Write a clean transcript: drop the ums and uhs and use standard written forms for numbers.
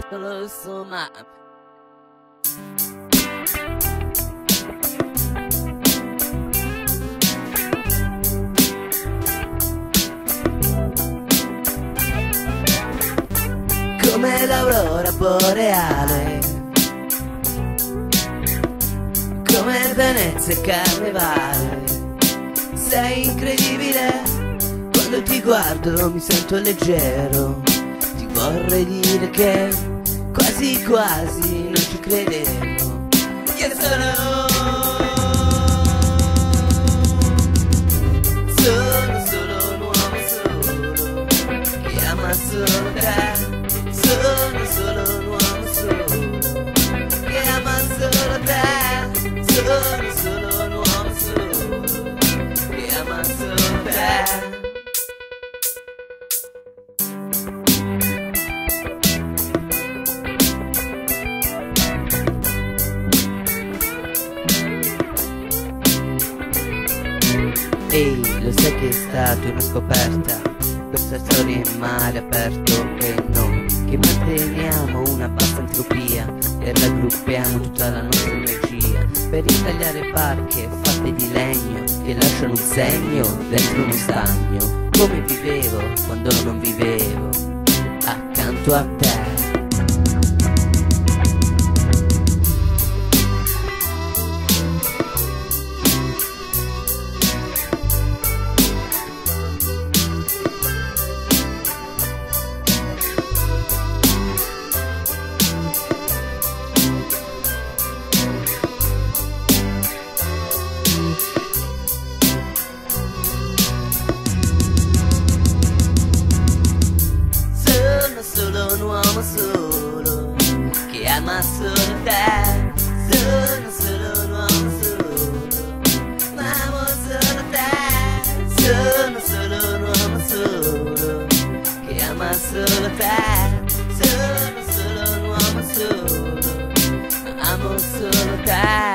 Bachelor Sunam. Come l'aurora boreale, come Venezia e Carnevale. Sei incredibile, quando ti guardo mi sento leggero. Ti vorrei dire che quasi quasi non ci credevo. Io sono solo un uomo solo che ama solo te. Sono solo un uomo solo che ama solo te. Sono solo un uomo solo che ama solo te. Ehi, lo sai che è stata una scoperta? Questa storia è male aperto che non che manteniamo una bassa entropia e raggruppiamo tutta la nostra energia per ritagliare barche fatte di legno che lasciano un segno dentro uno stagno. Come vivevo quando non vivevo accanto a te. Ama solo te, sono solo un uomo solo, ma amo solo te, sono solo un uomo solo, che ama solo te, sono solo un uomo solo, ma amo solo te.